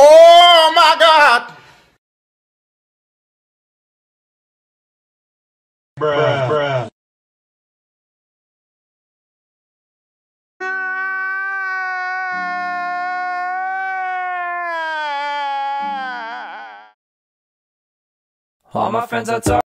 Oh my God. Bruh. All my friends are talking.